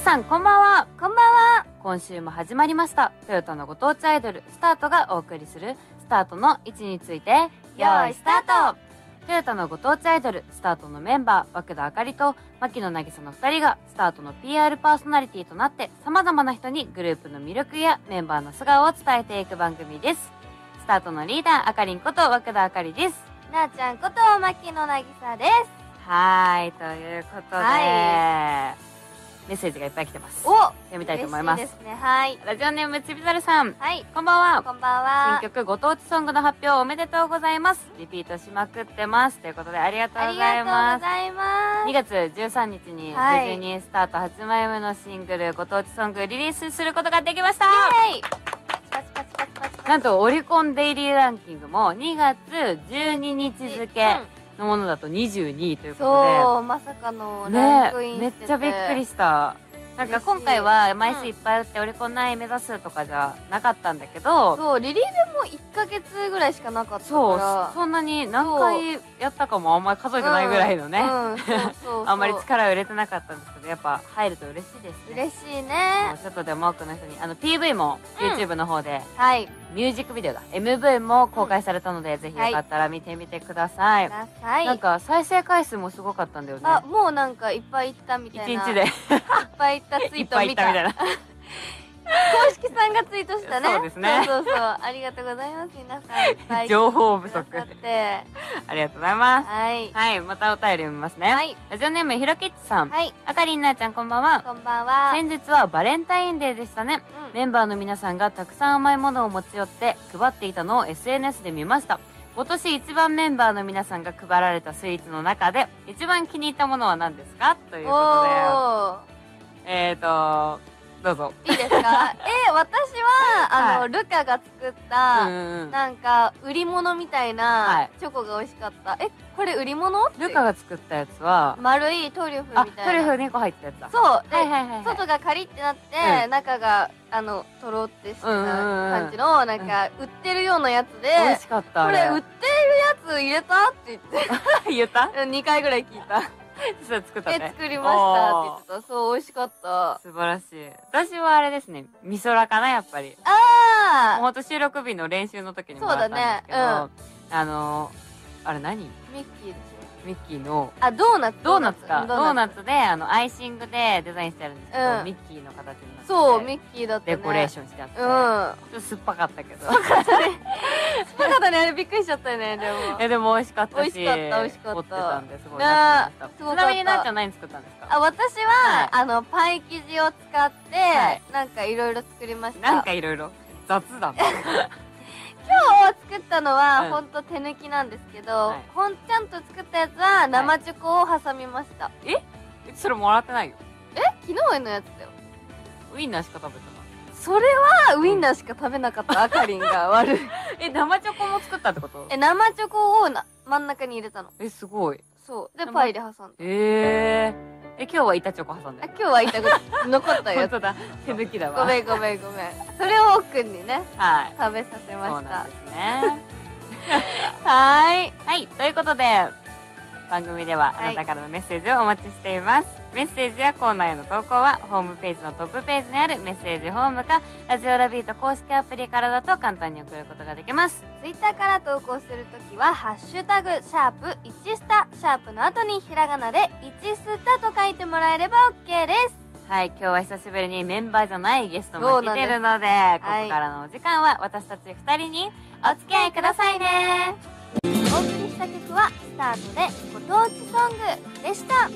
皆さんこんばんは。こんばんは。今週も始まりましたトヨタのご当地アイドルスタートがお送りするスタートの位置について、よいスタート。トヨタのご当地アイドルスタートのメンバー涌田あかりと牧野渚の2人がスタートの PR パーソナリティとなって様々な人にグループの魅力やメンバーの素顔を伝えていく番組です。スタートのリーダーあかりんこと涌田あかりです。なあちゃんこと牧野渚です。はーい、ということで、メッセージがいっぱい来てます。読みたいと思います。嬉しいですね。はい。ラジオネームちびざるさん。はい。こんばんは。こんばんは。新曲ご当地ソングの発表おめでとうございます。リピートしまくってます。ということでありがとうございます。ありがとうございます。2月13日に12スタート8枚目のシングルご当地ソングリリースすることができました。イエーイ。パチパチパチパチパチ。なんとオリコンデイリーランキングも2月12日付。のものだと22位ということで、そう、まさかのランクインしてて、めっちゃびっくりした。なんか今回は枚数いっぱい打ってオリコン何位目指すとかじゃなかったんだけど、そうリリーベも1ヶ月ぐらいしかなかったから、そんなに何回やったかもあんまり数えてないぐらいのね、あんまり力は売れてなかったんですけど、やっぱ入ると嬉しいですね。嬉しいね。ちょっとでも多くの人に、PV も YouTube の方で、はい、ミュージックビデオだ MV も公開されたので、ぜひよかったら見てみてください。なんか再生回数もすごかったんだよね。あ、もうなんかいっぱいいったみたいな。1日でいっぱいツイート見たみたいな。公式さんがツイートしたね。そうですね。そうそうそう。ありがとうございます。皆さん。情報不足。ありがとうございます。はい。はい。またお便り読みますね。はい。ラジオネームひろきっちさん。はい。あかりんなーちゃんこんばんは。こんばんは。先日はバレンタインデーでしたね。メンバーの皆さんがたくさん甘いものを持ち寄って配っていたのを SNS で見ました。今年一番メンバーの皆さんが配られたスイーツの中で一番気に入ったものは何ですかということで。どうぞ。いいですか？私は、ルカが作った、なんか、売り物みたいな、チョコが美味しかった。これ売り物？ルカが作ったやつは、丸いトリュフみたいな。トリュフ2個入ったやつだ。そう。で、外がカリってなって、中が、とろってした感じの、なんか、売ってるようなやつで、美味しかった。これ売ってるやつ入れたって言って。言った?2 回ぐらい聞いた。作ったね。作りましたって言ってた。そう、美味しかった。素晴らしい。私はあれですね、みそらかな、やっぱり。ああ。ほんと収録日の練習の時にもらったんですけど、あれ何？ミッキーです。ミッキーの、あ、ドーナツ。ドーナツか。ドーナツで、アイシングでデザインしてあるんですけど、ミッキーの形になって。そう、ミッキーだったね。デコレーションしてあって。うん。ちょっと酸っぱかったけど。酸っぱかったね。酸っぱかったね。あれびっくりしちゃったよね、でも。でも美味しかったし。美味しかった、美味しかった。凝ってたんで、すごいなと思いました。ちなみになっちゃん何作ったんですか？あ、私は、パイ生地を使って、なんかいろいろ作りました。なんかいろいろ。雑だね。今日作ったのは本当手抜きなんですけど、ちゃんと作ったやつは生チョコを挟みました。それもらってないよ。昨日のやつだよ。ウインナーしか食べてない。それはウインナーしか食べなかったあかりんが悪い。生チョコも作ったってこと？生チョコを真ん中に入れたの。すごい。そう。でパイで挟んだ。今日は板チョコ挟んだよ。今日は板チョコ残ったよ。本当だ。手抜きだわ。ごめんごめんごめん。それをおっくんにね、食べさせました。そうなんですね。はい。はい。ということで、番組ではあなたからのメッセージをお待ちしています。メッセージやコーナーへの投稿は、ホームページのトップページにあるメッセージホームか、ラジオラビート公式アプリからだと簡単に送ることができます。ツイッターから投稿するときは、ハッシュタグ、#1スタ、#の後にひらがなで、1スタと書いてもらえれば OK です。はい、今日は久しぶりにメンバーじゃないゲストも来てるので、ここからのお時間は私たち2人にお付き合いくださいね。お送りした曲は、スタートでご当地ソングでした。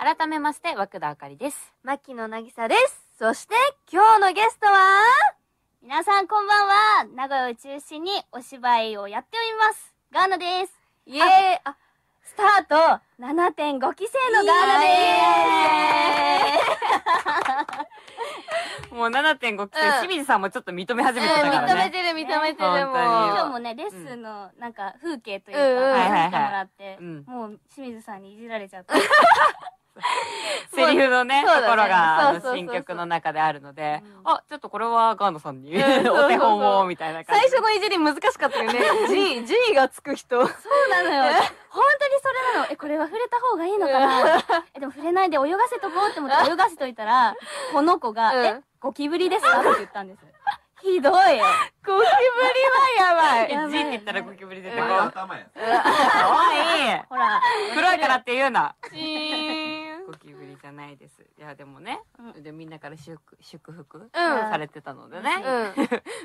改めまして、涌田あかりです。牧野渚です。そして、今日のゲストは皆さんこんばんは。名古屋を中心にお芝居をやっております。ガーナです。イエーイ。あ、スタート 7.5 期生のガーナです。もうう 7.5 来て、清水さんもちょっと認め始めてたからね。認めてるもう。今日もね、レッスンのなんか風景というか、見てもらって、もう清水さんにいじられちゃった。セリフのね、ところが、新曲の中であるので、あ、ちょっとこれはガーナさんに、お手本を、みたいな感じ。最初のいじり難しかったよね。G がつく人。そうなのよ。本当にそれなの。これは触れた方がいいのかな。でも触れないで泳がせとこうって思って泳がせといたら、この子が、ゴキブリですかって言ったんです。ひどい。ゴキブリはやばい。G って言ったらゴキブリ出てこない。頭や。かわいい。ほら。黒いからって言うな。ゴキブリじゃないです。いやでもね、でみんなから祝福されてたのでね。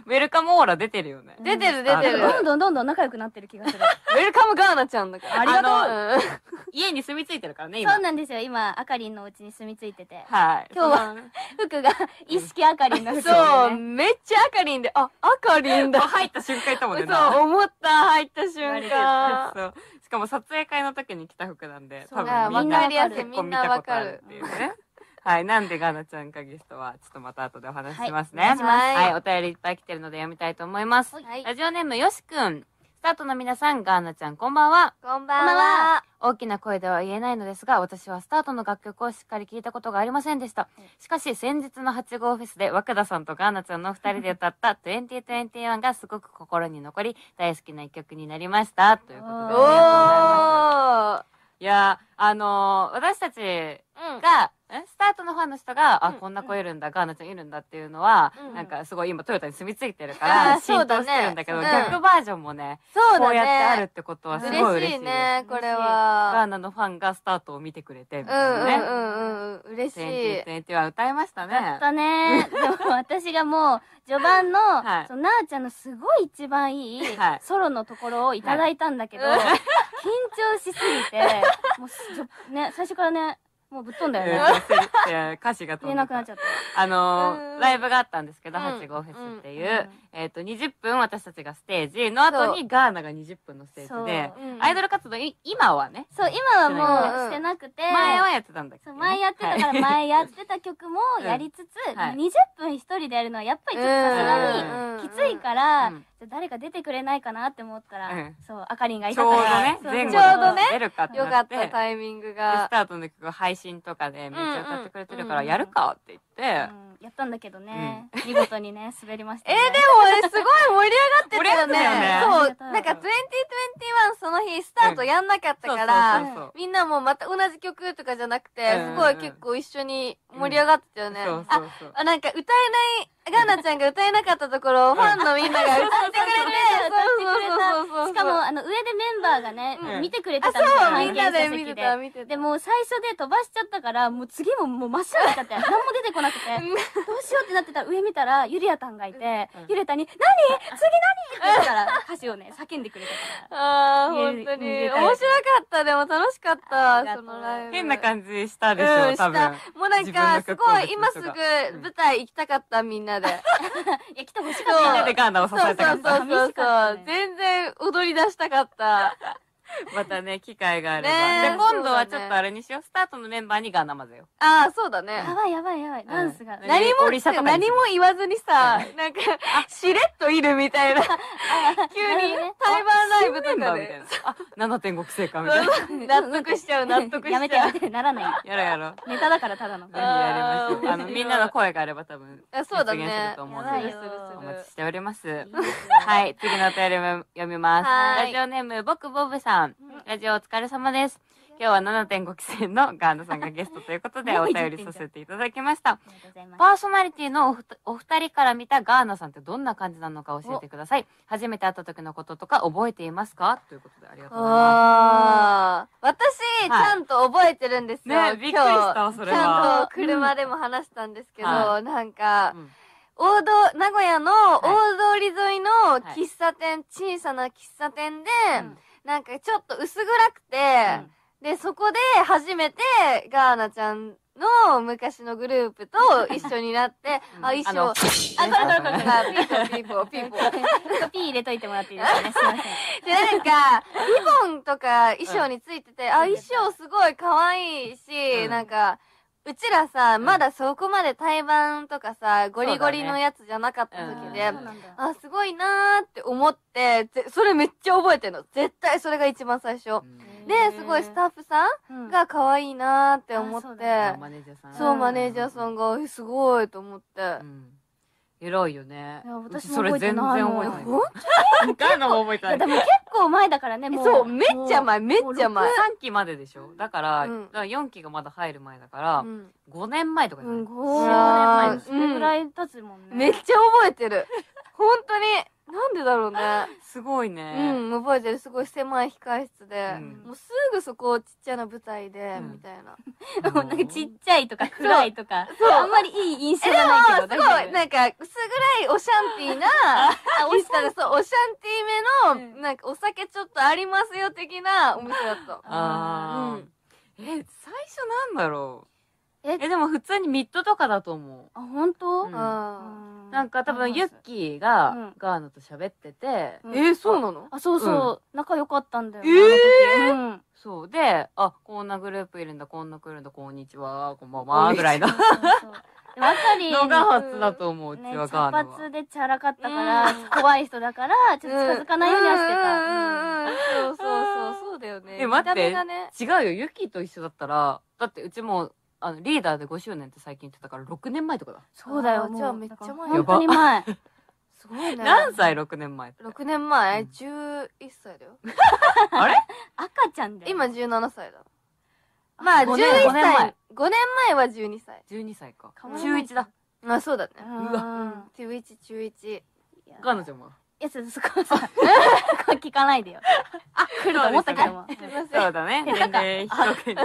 ウェルカムオーラ出てるよね。出てる。どんどん仲良くなってる気がする。ウェルカムガーナちゃんだから。ありがとう。家に住み着いてるからね今。そうなんですよ。今あかりんのお家に住み着いてて。はい。今日は服が一色あかりんの服。そう。めっちゃあかりんで、あかりんだ。入った瞬間いたもんね。そう思った入った瞬間。しかも撮影会の時に着た服なんで、多分みんな結構見たことあるっていうね。はい。なんでガーナちゃんかゲストは、ちょっとまた後でお話ししますね。はい。お便りいっぱい来てるので読みたいと思います。ラジオネームよしくん。スタートの皆さん、ガーナちゃんこんばんは。こんばんは。大きな声では言えないのですが、私はスタートの楽曲をしっかり聴いたことがありませんでした。しかし、先日の8号フェスで若田さんとガーナちゃんの2人で歌った2021がすごく心に残り、大好きな一曲になりました。ということで、ありがとうございます。いや、私たちが、スタートのファンの人が、あ、こんな子いるんだ、ガーナちゃんいるんだっていうのは、なんかすごい今トヨタに住み着いてるから、浸透してるんだけど、逆バージョンもね、こうやってあるってことはすごい嬉しいね、これは。ガーナのファンがスタートを見てくれて、みたいなね。嬉しい。2020は歌いましたね。やったね。でも私がもう、序盤の、なーちゃんのすごい一番いいソロのところをいただいたんだけど、緊張しすぎて、もう、ね、最初からね、もうぶっ飛んだよね。歌詞が飛んだ。ライブがあったんですけど、8号フェスっていう、20分私たちがステージ、の後にガーナが20分のステージで、アイドル活動、今はね。そう、今はもうしてなくて。前はやってたんだけど。前やってたから、前やってた曲もやりつつ、20分一人でやるのはやっぱりちょっとさすがにきついから、誰か出てくれないかなって思ったら、そう、あかりんがいたから。ちょうどね、出るかってなって。よかったタイミングが。スタートの曲配信とかでめっちゃ歌ってくれてるからやるかって言ってやったんだけどね、見事にね滑りました。でもすごい盛り上がってたよね。そう、なんか2021その日スタートやんなかったから、みんなもまた同じ曲とかじゃなくて、すごい結構一緒に盛り上がってたよね。あ、なんか歌えないガーナちゃんが歌えなかったところをファンのみんなが歌ってくれて、しかも上でメンバーがね見てくれてたんですよ。そう、みんなで見てた、見てた。でも最初で飛ばしちゃったから、もう次も真っ白になっちゃって何も出てこなくて、どうしようってなってたら、上見たらゆりやたんがいて、ゆりやたんに「何？次何？」って言ったら歌詞をね叫んでくれたから。ああ、本当に面白かった。でも楽しかった。そのライブ変な感じしたでしょ、多分。もうなんかすごい今すぐ舞台行きたかった、みんな。いや、来てほしかった。みんなでガーナを支えたかった。そう。全然踊り出したかった。またね、機会があれば。で、今度はちょっとあれにしよう。スタートのメンバーにガーナ混ぜよう。ああ、そうだね。やばい。ダンスが。何も言わずにさ、なんか、しれっといるみたいな。急に、対バンライブとかで。7.5 期生かみたいな。納得しちゃう。やめて、ならない。やろ。ネタだからただの。やりましょう。みんなの声があれば多分、そうだね。実現すると思うので、お待ちしております。はい、次のお便りも読みます。ラジオネーム、僕ボブさん。ラジオお疲れ様です。今日は 7.5 期生のガーナさんがゲストということでお便りさせていただきました。パーソナリティのお二人から見たガーナさんってどんな感じなのか教えてください。初めて会った時のこととか覚えていますか？ということでありがとうございます。私、ちゃんと覚えてるんですよ。ね、びっくりした、それは。ちゃんと車でも話したんですけど、なんか、名古屋の大通り沿いの喫茶店、小さな喫茶店で、なんかちょっと薄暗くて、で、そこで初めてガーナちゃんの昔のグループと一緒になって、あ、一緒。あ、ピーポー。ピー入れといてもらっていいですかね。で、なんか、リボンとか衣装についてて、あ、衣装すごい可愛いし、なんか、うちらさ、まだそこまで対バンとかさ、ゴリゴリのやつじゃなかった時で、あ、すごいなーって思って、それめっちゃ覚えてんの。絶対それが一番最初。で、すごいスタッフさんが可愛いなーって思って、そう、マネージャーさんが、すごいと思って。偉いよね。私それ全然覚えてない。ほんと？ガーナも覚えてない。でも結構前だからね、もう。そう、めっちゃ前、めっちゃ前。3期まででしょ？だから、4期がまだ入る前だから、5年前とかじゃない？うん、5年前。それぐらい経つもんね。めっちゃ覚えてる。ほんとに。なんでだろうね。すごいね。うん、覚えてる。すごい狭い控室で。もうすぐそこ、ちっちゃな舞台で、みたいな。なんかちっちゃいとか暗いとか、あんまりいい印象がないけど。でも、すごい、なんか、薄暗いおシャンティーな、おしゃれそう、おシャンティーめの、なんかお酒ちょっとありますよ、的なお店だった。あー。最初なんだろう。でも普通にミッドとかだと思う。あ、本当？なんか多分ユッキーがガーナと喋ってて。そうなの？あ、そうそう。仲良かったんだよ。そう。で、あ、こんなグループいるんだ、こんな来るんだ、こんにちは、こんばんは、ぐらいの。わかりのが初だと思う、うちはガーナは。茶髪でチャラかったから、怖い人だから、ちょっと近づかないようにはしてた。そうそうそう、そうだよね。待って、違うよ、ユッキーと一緒だったら、だってうちも、リーダーで5周年って最近言ってたから6年前とかだ。そうだよ、じゃあめっちゃ前。本当に前。すごいね。何歳 ?6 年前って。6年前 ?11 歳だよ。あれ赤ちゃんだよ。今17歳だ。まあ11歳。5年前は12歳。12歳か。中1だ。あ、そうだね。うわ。中1、中1。ガーナちゃんも。いや、そこはさ、聞かないでよ。あ、来ると思ったけども。そうだね。年齢広く。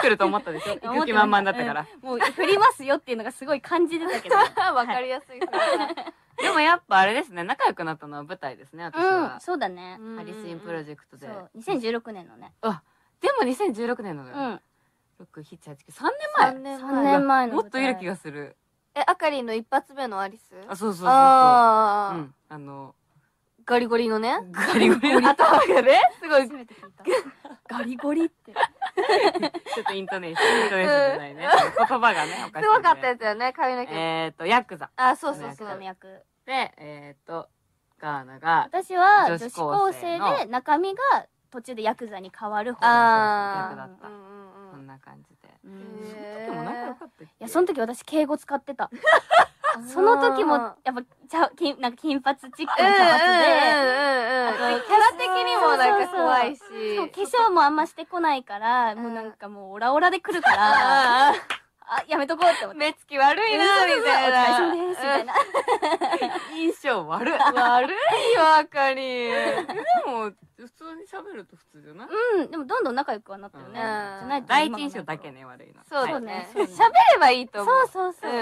来ると思ったでしょ。行く気満々だったから。もう、振りますよっていうのがすごい感じてたけど。わかりやすい。でもやっぱあれですね、仲良くなったのは舞台ですね、私は。うん、そうだね。ハリスインプロジェクトで。そう、2016年のね。あ、でも2016年のだよ。うん。6、7、8、9、3年前。3年前の。もっといる気がする。え、あかりんの一発目のアリス？あ、そうそうそうそう。あの、ガリゴリのね。ガリゴリの頭がね、すごい。ガリゴリって。ちょっとイントネーションじゃないね。言葉がね、おかしい。すごかったですよね、髪の毛。ヤクザ。あ、そうそうそう。で、ガーナが。私は女子高生で、中身が途中でヤクザに変わる方の役だった。こんな感じで。その時も仲良かったっけ？いや、その時私敬語使ってた。その時も、やっぱ、なんか金髪チックの茶髪で、キャラ的にもなんか怖いし。化粧もあんましてこないから、もうなんかもうオラオラで来るから、あ、やめとこうって思って。目つき悪いなぁ、みたいな。お疲れ様です、みたいな。印象悪い。悪いよ、あかり。でも、普通に喋ると普通じゃない？うん、でもどんどん仲良くはなったよね。第一印象だけね、悪いな。そうね。喋ればいいと思う。そうそうそう。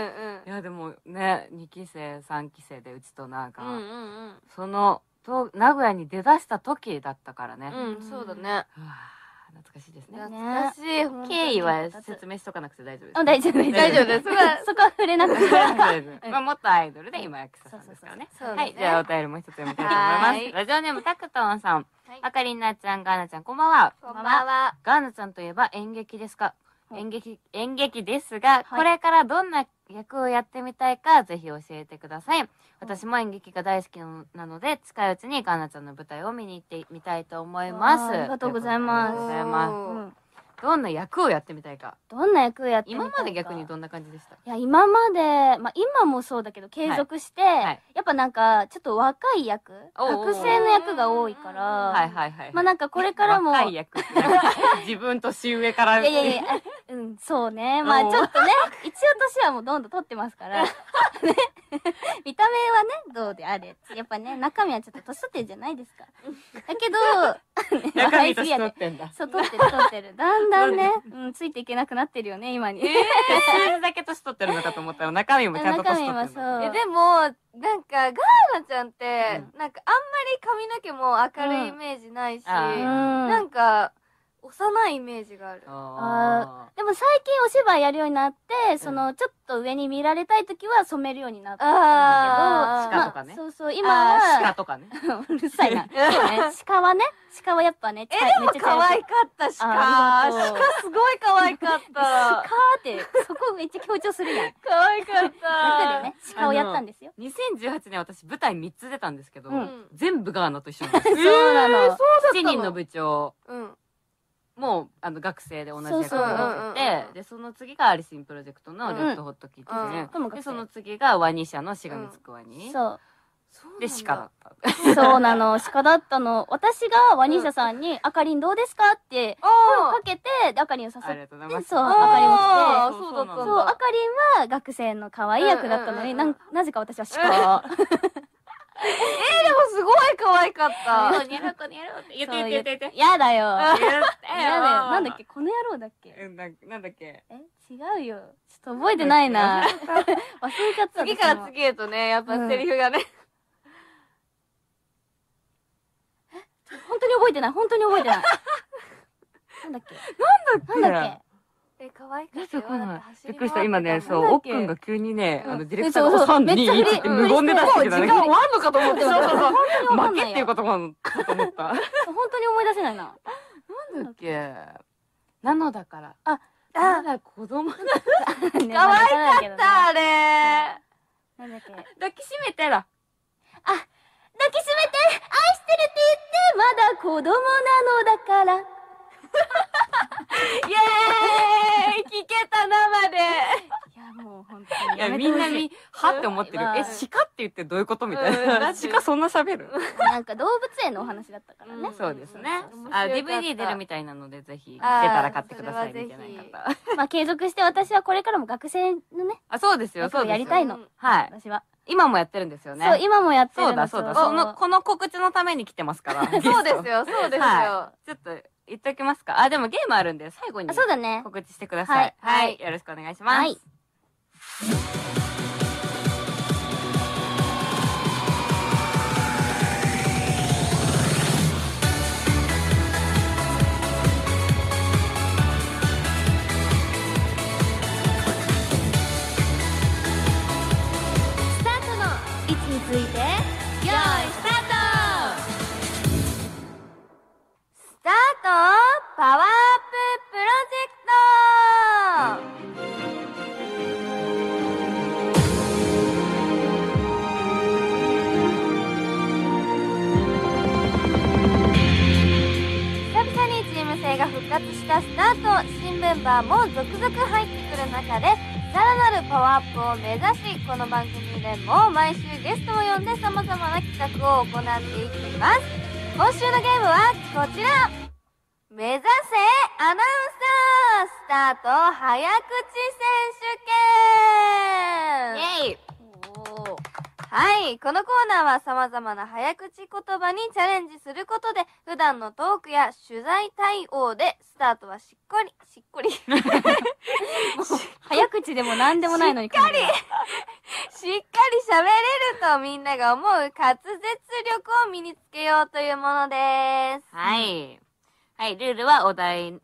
いや、でもね、2期生、3期生でうちとなんか、その、名古屋に出だした時だったからね。うん、そうだね。懐かしいですね。懐かしい。経緯は説明しとかなくて大丈夫です。大丈夫です。大丈夫です。そこは触れなくて。まあ元アイドルで今ヤクザさんですからね。はい。じゃあお便りもう一つ読みたいと思います。ラジオネームたくとんさん。あかりんなちゃん、ガーナちゃん、こんばんは。こんばんは。ガーナちゃんといえば演劇ですか？演劇ですが、これからどんな役をやってみたいか、ぜひ教えてください。私も演劇が大好きなので、近いうちにガーナちゃんの舞台を見に行ってみたいと思います。ありがとうございます。どんな役をやってみたいか。どんな役をやってみたいか。今まで逆にどんな感じでした？いや、今まで、まあ今もそうだけど、継続して、やっぱなんか、ちょっと若い役、学生の役が多いから、まあなんかこれからも。若い役って自分年上から。いやいやいや、うん、そうね。まあちょっとね、一応年はもうどんどん取ってますから、ね。見た目はね、どうであれ。やっぱね、中身はちょっと年取ってるじゃないですか。だけど、中身年取ってんだ。そう、取ってる、取ってる。だんだんね、うん、ついていけなくなってるよね、今に。数字だけ年取ってるのかと思ったら、中身もちゃんと年取ってる。でも、なんか、ガーナちゃんって、なんかあんまり髪の毛も明るいイメージないし、なんか、幼いイメージがある。ああ。でも最近お芝居やるようになって、その、ちょっと上に見られたい時は染めるようになったんだけど、鹿とかね。そうそう、今は。鹿とかね。うるさいな。鹿はね、鹿はやっぱね、でも可愛かった鹿。鹿すごい可愛かった。鹿って、そこめっちゃ強調するやん。可愛かった。鹿をやったんですよ。2018年私舞台3つ出たんですけど、全部ガーナと一緒なんです。そうなの。7人の部長。もう、学生で同じ役をやってて、で、その次がアリスインプロジェクトのレッドホットキッチン。で、その次がワニ社のしがみつくワニ。そう。で、鹿だった。そうなの、鹿だったの。私がワニ社さんに、あかりんどうですかって、声をかけて、あかりんを誘って。ありがとうございます。そう、あかりんも来て。そうだった。そう、あかりんは学生の可愛い役だったのに、なぜか私は鹿。でもすごい可愛かった。にゃろこにゃろって言って言って。やだよ。やだよ。なんだっけこの野郎だっけなんだっけ違うよ。ちょっと覚えてないな。忘れちゃった。次から次へとね、やっぱセリフがね。本当に覚えてない。本当に覚えてない。なんだっけなんだっけえ、可愛くて。びっくりした。今ね、そう、おっくんが急にね、ディレクターが3、2、1って無言で出してきたね。もう時間終わんのかと思って。負けっていうことかと思った。本当に思い出せないな。なんだっけなのだから。あ、まだ子供だ。可愛かった、あれ。なんだっけ抱きしめてら。あ、抱きしめて、愛してるって言って、まだ子供なのだから。イエーイ聞けた生でいやもう本当にいやみんなに「は」って思ってる「え鹿って言ってどういうこと?」みたいな鹿そんな喋るなんか動物園のお話だったからねそうですね DVD 出るみたいなのでぜひ出たら買ってくださいみたいな方まあ継続して私はこれからも学生のねあそうですよそうやりたいのはい私は。今もやってるんですよね。そう、今もやってるんですよ。そうだ、そうだ。この告知のために来てますから。そうですよ、そうですよ。ちょっと、言っておきますか。あ、でもゲームあるんで、最後に。そうだね。告知してください。はい。よろしくお願いします。はい。ついて、用意スタート！スタート！パワーアッププロジェクト！久々にチーム制が復活したスタート、新メンバーも続々入ってくる中で、さらなるパワーアップを目指し、この番組でも毎週ゲストを呼んで様々な企画を行っていきます。今週のゲームはこちら。目指せアナウンサースタート早口選手権イェイはい。このコーナーは様々な早口言葉にチャレンジすることで、普段のトークや取材対応で、スタートはしっこり。早口でも何でもないのに。しっかり喋れるとみんなが思う滑舌力を身につけようというものです。はい。はい。ルールはお題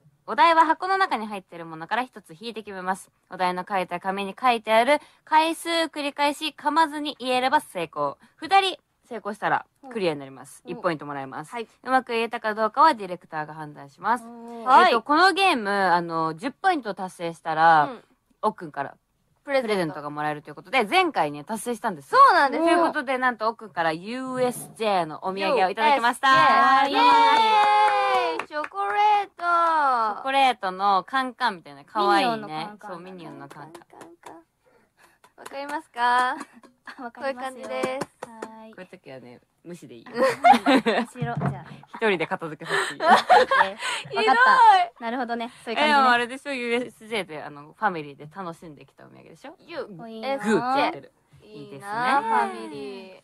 は箱の中に入っているものから一つ引いて決めます。お題の書いた紙に書いてある回数繰り返し噛まずに言えれば成功。2人成功したらクリアになります。1ポイントもらえます。はい、うまく言えたかどうかはディレクターが判断します。このゲーム、10ポイント達成したら、おっくんからプレゼントがもらえるということで、前回ね、達成したんです。そうなんです。ということで、なんとおっくんから USJ のお土産をいただきました。イエーイチョコレートのカンカンみたいな可愛いね。そう、ミニオンのカンカン。わかりますか？こういう感じです。こういう時はね、無視でいい。一人で片付けさせていい。わかった。なるほどね。そういう感じ。あれでしょ ？USJ でファミリーで楽しんできたお土産でしょ？いいですね。ファミリー。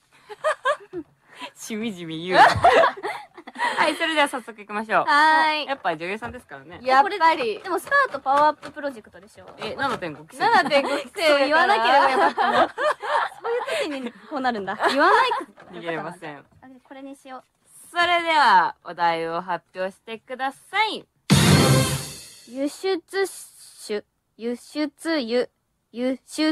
しみじみ言う。はい、それでは早速行きましょう。はい。やっぱ女優さんですからね。やっぱり。でもスタートパワーアッププロジェクトでしょ。7.5 期生。7.5 期生言わなければよかったの。そういう時にこうなるんだ。言わない。逃げれません。これにしよう。それではお題を発表してください。輸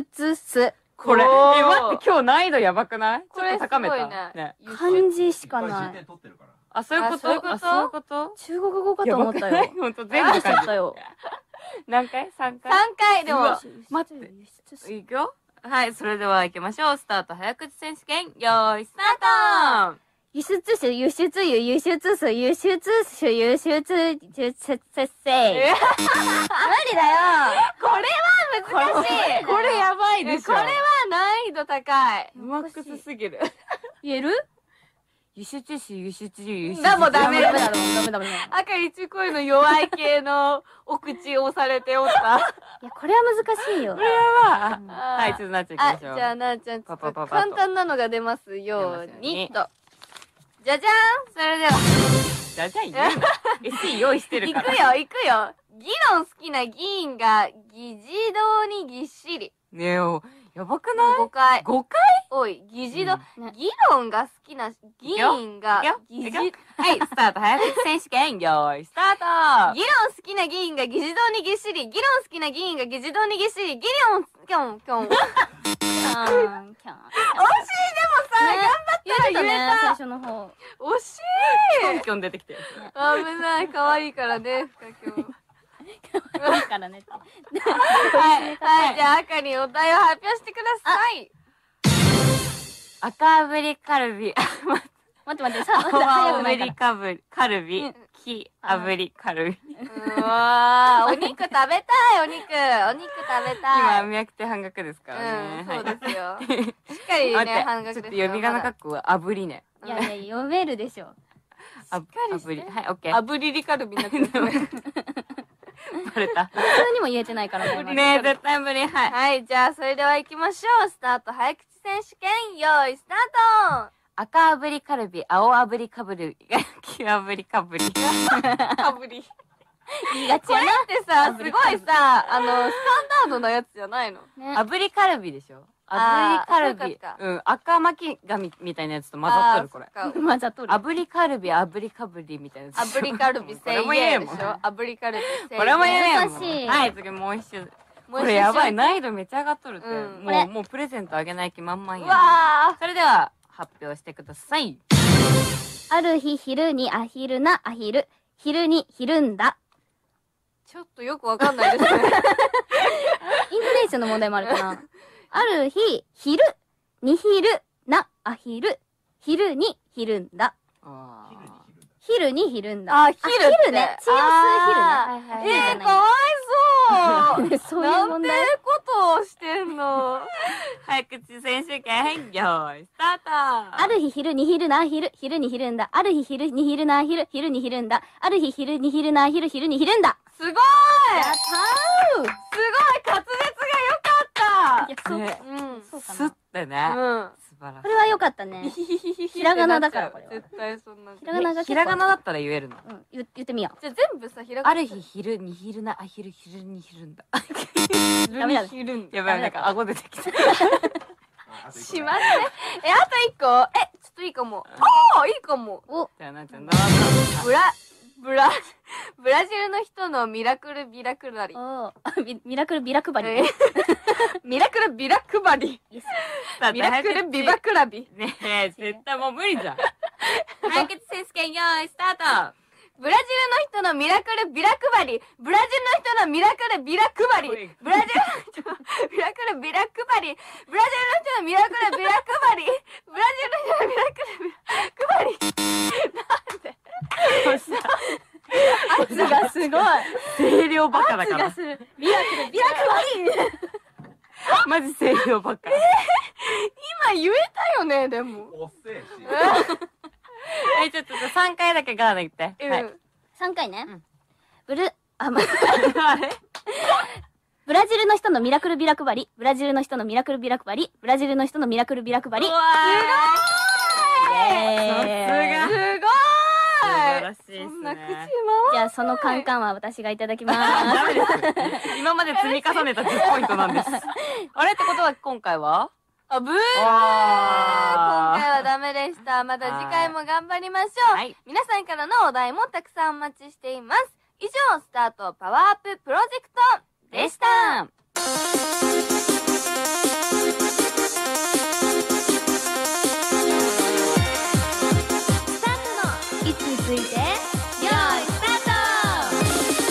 出す。これ、待って、今日難易度やばくない？これ高めたね。漢字しかない。あ、そういうこと？あ、そういうこと？中国語かと思ったよ。ほんと全部書いたよ。何回？ 3 回？ 3 回でも、待って。いくよ。はい、それでは行きましょう。スタート、早口選手権、よーい、スタート！輸出種、輸出輸、輸出数、輸出種、輸出種、輸出種、無理だよ！これは難しい！これやばいでしょ。これは難易度高い。マックスすぎる。言える？輸出種、輸出種、輸出種。もうダメだろ。ダメ。赤一声の弱い系のお口を押されておった。いや、これは難しいよ。これははい、ちょっとなっちゃん行きましょう。じゃあなっちゃん、簡単なのが出ますようにと。じゃじゃーん！それでは。じゃじゃん言うな。SE 用意してるから。行くよ。議論好きな議員が、議事堂にぎっしり。ねえよ。やばくない ?5 回。5回おい、議事堂。議論が好きな議員が、議事堂。はい、スタート。早口選手権。よーい、スタート。議論好きな議員が議事堂にぎっしり。議論好きな議員が議事堂にぎっしり。議論、きょん、きょん。惜しい。でもさ、頑張ったら言えた。最初の方。惜しい。キョンキョン出てきて。危ない。可愛いからね、深きょん。可愛いからねって。はい。じゃあ、赤にお題を発表してください。赤炙りカルビ。待って。青炙りカルビ。黄炙りカルビ。うわー、お肉食べたい、お肉食べたい。今、宮城半額ですからね。そうですよ。しっかりね、半額です。ちょっと呼び仮名かっこは炙りね。いやいや、読めるでしょ。炙り。はい、オッケー。炙りカルビになってる。バレた。普通にも言えてないからね。ねえ、絶対無理。はい。じゃあ、それでは行きましょう。スタート、早口選手権、よーい、スタート。赤炙りカルビ、青炙りカブリ、黄炙りカブリ。カブリ。言いがちやな。これってさ、すごいさ、スタンダードなやつじゃないの。炙りカルビでしょ。炙りカルビ。うん、赤巻き紙みたいなやつと混ざっとる、これ。混ざっとる。炙りカルビ、炙りカブリみたいなやつ。炙りカルビ、これも言えもん。炙りカルビ、これも言えもん。はい、次もう一周。これやばい、難易度めっちゃ上がっとるって。もうプレゼントあげない気満々や。うわー。それでは、発表してください。ある日、昼にアヒルなアヒル。昼にひるんだ。ちょっとよくわかんないですね。イントネーションの問題もあるかな。ある日、昼、にひる、な、あひる、昼にひるんだ。昼にひるんだ。あ、昼ね。チーム数昼ね。かわいそう。なんてことをしてんの。早口選手権、よーい、スタート。ある日、昼にひるな、昼、昼にひるんだ。ある日、昼にひるな、昼、昼にひるんだ。ある日、昼にひるな、昼、昼にひるんだ。すごい！やったー！すごい！滑舌が良かった！いや、そうかな。すってね。素晴らしい。これは良かったね。ひらがなだから、これは。絶対そんな。ひらがなだったら言えるの。うん。言ってみよう。じゃあ全部さ、ひらがな。ある日、昼、にひるな、あひる、昼にひるんだ。ダメだ。やばい、なんか顎出てきた。しまって。え、あと一個？え、ちょっといいかも。おー！いいかも。お！じゃあ、なっちゃん、ブラジルの人のミラクルビラ配り。ミラクルビバクラビ。ねえ、絶対もう無理じゃん。対決選手権よーい、スタート。ブラジルの人のミラクルビラ配り。ブラジルの人のミラクルビラ配り。ブラジルの人のミラクルビラ配り。ブラジルの人のミラクルビラ配り。ブラジルの人のミラクルビラ配り。なんで圧がすごい。声量バカだから。圧がする。ミラクルマジ声量バカ。今言えたよね、でも。遅いし。え、ちょっと3回だけガーナ言って。3回ね。ブラジルの人のミラクルビラ配り。ブラジルの人のミラクルビラ配り。ブラジルの人のミラクルビラ配り。すごーい！すごい！そんな口回る。じゃあそのカンカンは私がいただきます。ダメです。今まで積み重ねた10ポイントなんです。あれってことは今回は？あぶー！今回はダメでした。また次回も頑張りましょう。皆さんからのお題もたくさんお待ちしています。以上、スタートパワーアッププロジェクトでした。スタートの位置について用意スタート。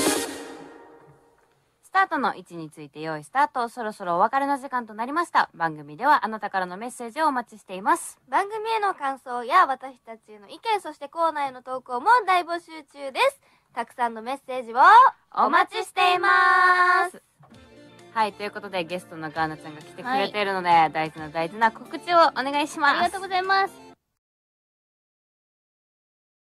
スタートの位置について用意スタート。そろそろお別れの時間となりました。番組ではあなたからのメッセージをお待ちしています。番組への感想や私たちへの意見、そしてコーナーへの投稿も大募集中です。たくさんのメッセージをお待ちしています。はい、ということでゲストのガーナちゃんが来てくれているので、大事な告知をお願いします。ありがとうございます。